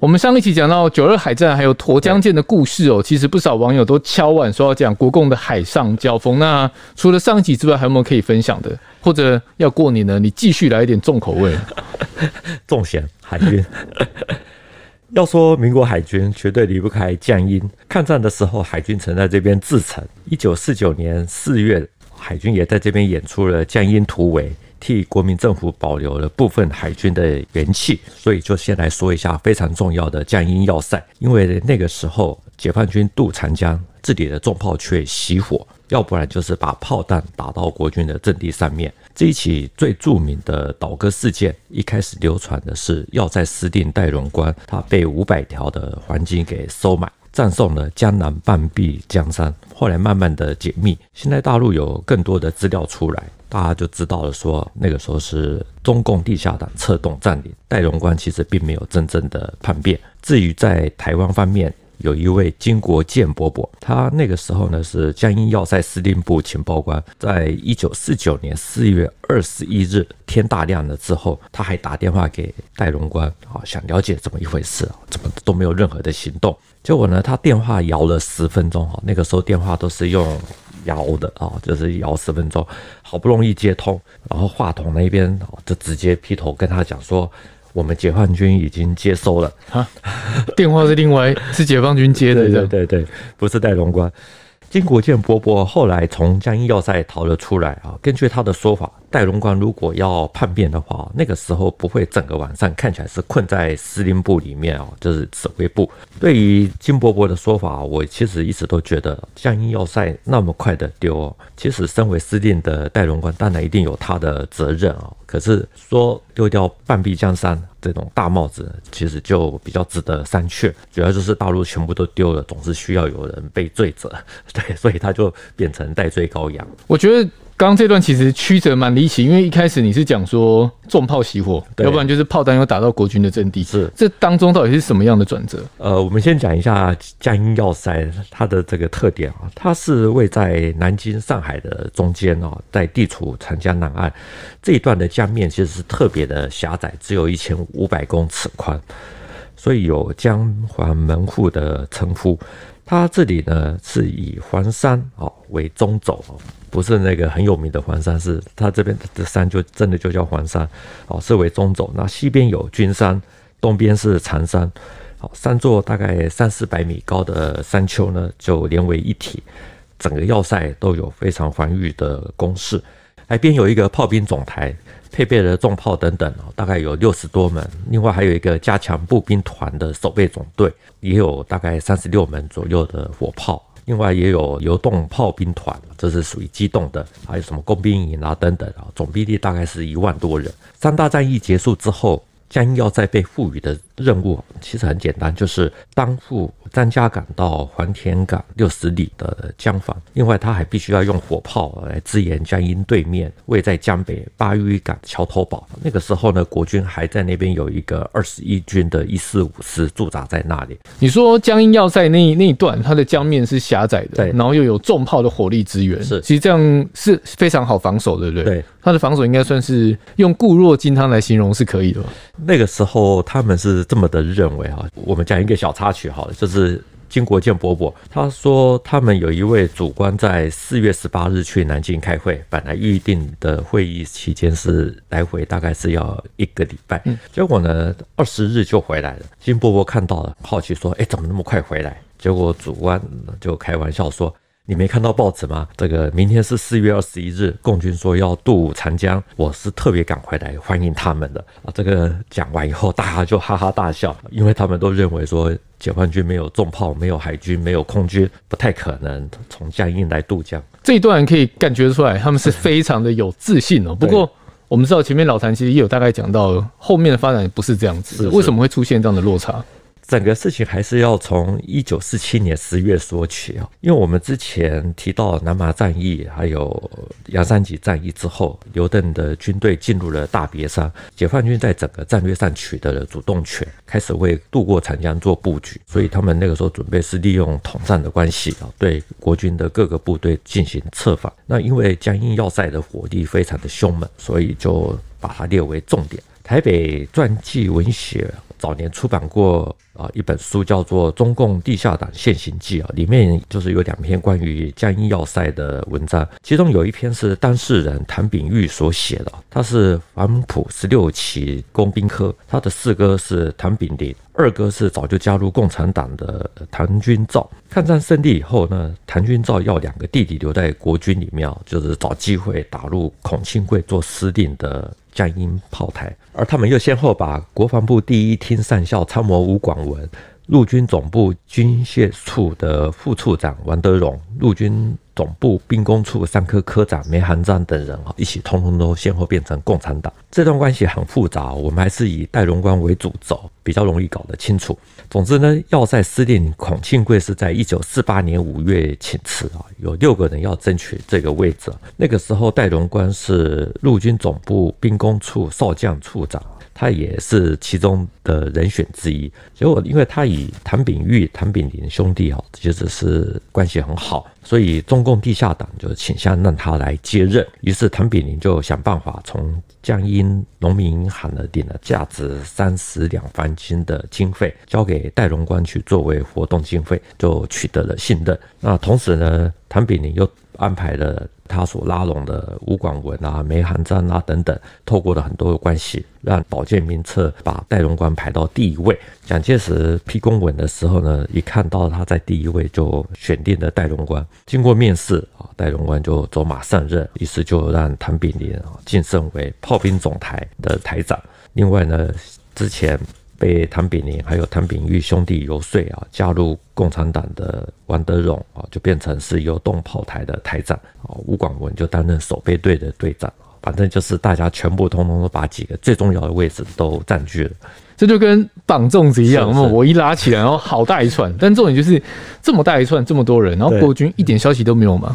我们上一期讲到九二海战还有沱江舰的故事哦，其实不少网友都敲碗说要讲国共的海上交锋。那除了上一集之外，还有没有可以分享的？或者要过年呢，你继续来一点重口味，重咸海军。要说民国海军，绝对离不开江阴。抗战的时候，海军曾在这边自成。1949年4月，海军也在这边演出了江阴突围。替国民政府保留了部分海军的元气，所以就先来说一下非常重要的江阴要塞。因为那个时候解放军渡长江，自己的重炮却熄火，要不然就是把炮弹打到国军的阵地上面。这一起最著名的倒戈事件，一开始流传的是要塞司令戴荣光，他被500条的黄金给收买，葬送了江南半壁江山。后来慢慢的解密，现在大陆有更多的资料出来，大家就知道了说那个时候是中共地下党策动占领，戴荣光其实并没有真正的叛变。至于在台湾方面，有一位金国健伯伯，他那个时候呢是江阴要塞司令部情报官，在1949年4月21日天大亮了之后，他还打电话给戴荣光，想了解怎么一回事，怎么都没有任何的行动。结果呢，他电话摇了10分钟，那个时候电话都是用摇的，就是摇10分钟，好不容易接通，然后话筒那边就直接劈头跟他讲说，我们解放军已经接收了。电话是另外是解放军接的。对对对，不是戴荣光。金国健伯伯后来从江阴要塞逃了出来啊。根据他的说法，戴荣光如果要叛变的话，那个时候不会整个晚上看起来是困在司令部里面，就是指挥部。对于金伯伯的说法，我其实一直都觉得江阴要塞那么快的丢，其实身为司令的戴荣光当然一定有他的责任啊。可是说丢掉半壁江山这种大帽子，其实就比较值得商榷。主要就是大陆全部都丢了，总是需要有人被罪责，对，所以他就变成代罪羔羊。我觉得刚刚这段其实曲折蛮离奇，因为一开始你是讲说重炮熄火，要不然就是炮弹又打到国军的阵地，是这当中到底是什么样的转折？我们先讲一下江阴要塞它的这个特点啊，它是位在南京、上海的中间哦，在地处长江南岸，这一段的江面其实是特别的狭窄，只有1500公尺宽，所以有江黄门户的称呼。它这里呢是以黄山为中轴，不是那个很有名的黄山，是它这边的山就真的就叫黄山，是为中轴。那西边有君山，东边是长山，三座大概300-400米高的山丘呢就连为一体，整个要塞都有非常防御的工事。海边有一个炮兵总台，配备了重炮等等，大概有60多门，另外还有一个加强步兵团的守备总队，也有大概36门左右的火炮，另外也有游动炮兵团，这是属于机动的，还有什么工兵营啊等等，总兵力大概是1万多人。三大战役结束之后，江阴要塞被赋予的任务其实很简单，就是担负张家港到黄田港60里的江防。另外他还必须要用火炮来支援江阴对面位在江北巴渝港桥头堡，那个时候呢国军还在那边有一个21军的145师驻扎在那里。你说江阴要塞 那一段它的江面是狭窄的，然后又有重炮的火力支援，其实这样是非常好防守的，对不对？他的防守应该算是用固若金汤来形容是可以的吧。那个时候他们是这么的认为。我们讲一个小插曲好了，就是金国健伯伯他说他们有一位主官在4月18日去南京开会，本来预定的会议期间是来回大概是要1个礼拜，结果呢20日就回来了。金伯伯看到了好奇说，怎么那么快回来？结果主官就开玩笑说，你没看到报纸吗？这个明天是4月21日，共军说要渡长江，我是特别赶回来欢迎他们的。这个讲完以后，大家就哈哈大笑，因为他们都认为说解放军没有重炮，没有海军，没有空军，不太可能从江阴来渡江。这一段可以感觉出来，他们是非常的有自信哦。不过我们知道前面老谭其实也有大概讲到，后面的发展不是这样子，是为什么会出现这样的落差？整个事情还是要从1947年10月说起，因为我们之前提到南麻战役还有洋山集战役之后，刘邓的军队进入了大别山，解放军在整个战略上取得了主动权，开始为渡过长江做布局，所以他们那个时候准备是利用统战的关系对国军的各个部队进行策反。那因为江阴要塞的火力非常的凶猛，所以就把它列为重点。台北传记文学早年出版过一本书叫做《中共地下党现形记》里面就是有2篇关于江阴要塞的文章，其中有一篇是当事人谭炳玉所写的，他是黄埔16期工兵科，他的4哥是谭炳麟，2哥是早就加入共产党的谭君照。抗战胜利以后呢，谭君照要2个弟弟留在国军里面，就是找机会打入孔庆贵做司令的江阴炮台，而他们又先后把国防部第1厅上校参谋吴广文、陆军总部军械处的副处长王德荣、陆军总部兵工处3科科长梅寒章等人一起通通都先后变成共产党。这段关系很复杂，我们还是以戴荣光为主轴，比较容易搞得清楚。总之呢，要塞司令孔庆贵是在1948年5月请辞，有6个人要争取这个位置。那个时候戴荣光是陆军总部兵工处少将处长，他也是其中的人选之一。结果因为他与谭炳玉、谭炳麟兄弟其实是关系很好，所以中共地下党就倾向让他来接任。于是谭炳麟就想办法从江阴农民银行领了价值30两黄金的经费，交给戴荣光去作为活动经费，就取得了信任。那同时呢，谭炳麟又安排了他所拉拢的吴广文梅寒章等等，透过了很多的关系，让保健名册把戴荣光排到第1位。蒋介石批公文的时候呢，一看到他在第1位，就选定了戴荣光。经过面试，戴荣光就走马上任，于是就让谭炳麟晋升为炮兵总台的台长。另外呢，之前被谭炳麟还有谭炳玉兄弟游说加入共产党的王德荣就变成是游动炮台的台长，吴广文就担任守备队的队长。反正就是大家全部通通都把几个最重要的位置都占据了。这就跟绑粽子一样，我一拉起来，然后好大一串。但重点就是这么大一串，这么多人，然后国军一点消息都没有吗？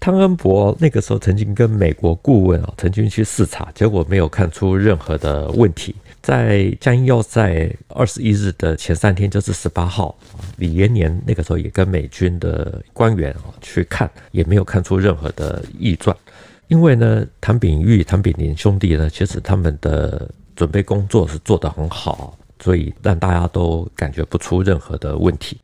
汤恩伯那个时候曾经跟美国顾问曾经去视察，结果没有看出任何的问题。在江阴要塞21日的前3天，就是18号，李延年那个时候也跟美军的官员去看，也没有看出任何的异状。因为呢，谭炳玉、谭炳麟兄弟呢，其实他们的准备工作是做得很好，所以让大家都感觉不出任何的问题。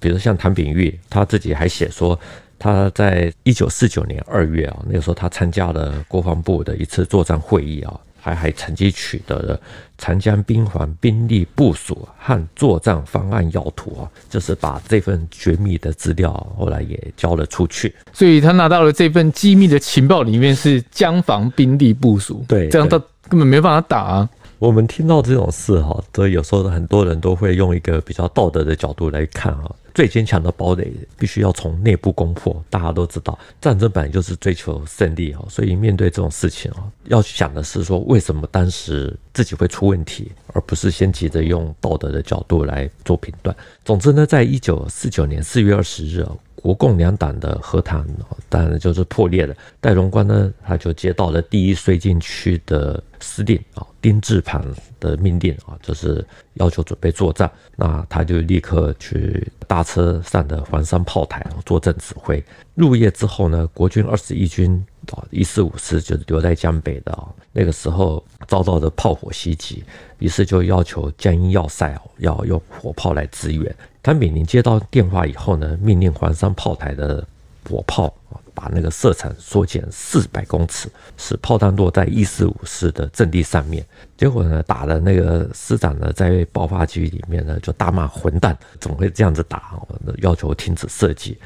比如像谭炳玉，他自己还写说，他在1949年2月那个时候他参加了国防部的一次作战会议还曾经取得了长江兵团兵力部署和作战方案要图就是把这份绝密的资料后来也交了出去。所以他拿到了这份机密的情报，里面是江防兵力部署，对，这样他根本没办法打。我们听到这种事所以有时候很多人都会用一个比较道德的角度来看最坚强的堡垒必须要从内部攻破，大家都知道战争本来就是追求胜利，所以面对这种事情要想的是说为什么当时自己会出问题，而不是先急着用道德的角度来做评断。总之呢，在1949年4月20日国共两党的和谈当然就是破裂了。戴荣光呢，他就接到了第1绥靖区的司令丁志磐的命令就是要求准备作战。那他就立刻去大车上的黄山炮台坐镇指挥。入夜之后呢，国军21军1454就留在江北的那个时候遭到了炮火袭击，于是就要求江阴要塞要用火炮来支援。谭炳麟接到电话以后呢，命令黄山炮台的火炮把那个射程缩减400公尺，使炮弹落在1454的阵地上面。结果呢，打的那个师长呢，在爆发区里面呢就大骂混蛋，怎么会这样子打？要求停止射击。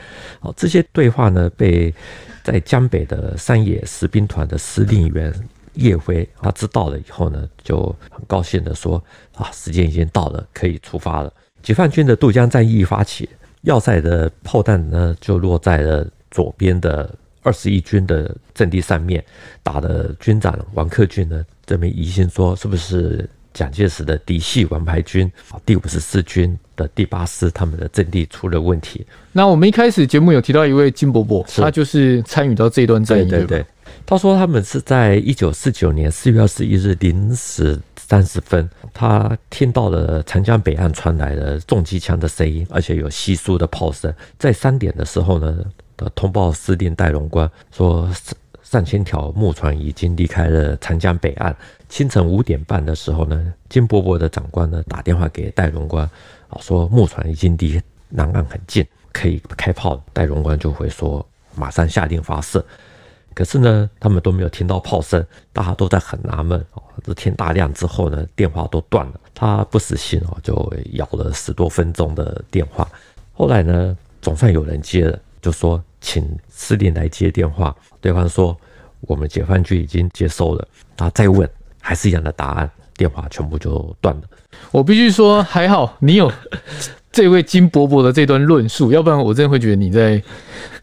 这些对话呢，被在江北的山野十兵团的司令员叶辉他知道了以后呢，就很高兴的说时间已经到了，可以出发了。解放军的渡江战役发起，要塞的炮弹呢就落在了左边的21军的阵地上面，打的军长王克俊呢这边疑心说是不是蒋介石的嫡系王牌军第54军的第8师他们的阵地出了问题。那我们一开始节目有提到一位金伯伯，他就是参与到这一段战役，对对对。他说他们是在1949年4月21日0时30分，他听到了长江北岸传来了重机枪的声音，而且有稀疏的炮声。在3点的时候呢，通报司令戴荣光说上千条木船已经离开了长江北岸，清晨5点半的时候呢，金伯伯的长官呢打电话给戴荣官，说木船已经离南岸很近，可以开炮。戴荣官就会说马上下令发射。可是呢，他们都没有听到炮声，大家都在很纳闷哦。这天大亮之后呢，电话都断了。他不死心哦，就咬了10多分钟的电话。后来呢，总算有人接了，就说请司令来接电话。对方说我们解放军已经接收了。他再问，还是一样的答案，电话全部就断了。我必须说，还好你有这位金伯伯的这段论述，要不然我真的会觉得你在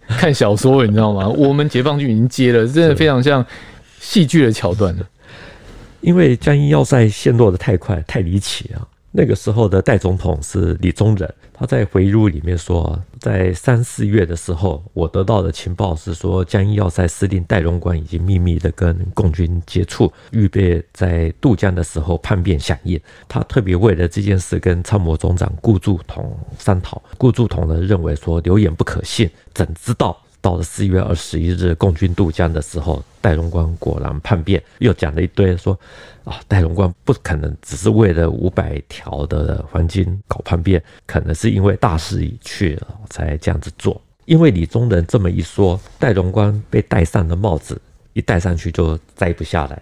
看小说，你知道吗？我们解放军已经接了，真的非常像戏剧的桥段了。因为江阴要塞陷落的太快，太离奇了。那个时候的代总统是李宗仁，他在回忆录里面说，在3、4月的时候，我得到的情报是说，江阴要塞司令戴荣官已经秘密的跟共军接触，预备在渡江的时候叛变响应。他特别为了这件事跟参谋总长顾祝同商讨，顾祝同呢认为说流言不可信，怎知道？到了4月21日，共军渡江的时候，戴荣官果然叛变，又讲了一堆说，戴荣官不可能只是为了500条的黄金搞叛变，可能是因为大势已去了才这样子做。因为李宗仁这么一说，戴荣官被戴上了帽子，一戴上去就摘不下来，